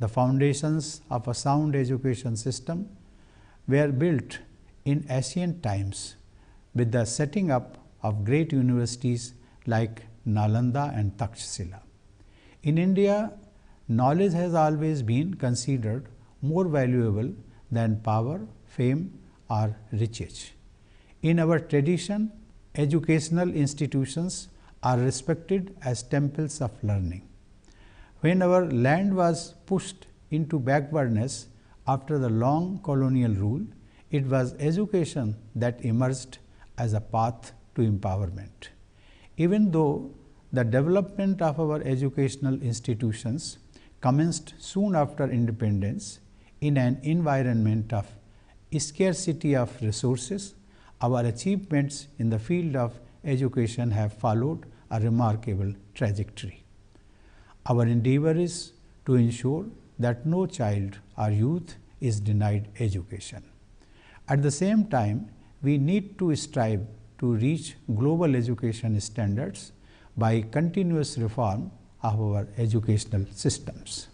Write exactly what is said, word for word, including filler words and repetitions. The foundations of a sound education system were built in ancient times with the setting up of great universities like Nalanda and Takshila. In India, knowledge has always been considered more valuable than power, fame, or riches. In our tradition, educational institutions are respected as temples of learning. When our land was pushed into backwardness after the long colonial rule, it was education that emerged as a path to empowerment. Even though the development of our educational institutions commenced soon after independence in an environment of scarcity of resources, our achievements in the field of education have followed a remarkable trajectory. Our endeavor is to ensure that no child or youth is denied education. At the same time, we need to strive to reach global education standards by continuous reform of our educational systems.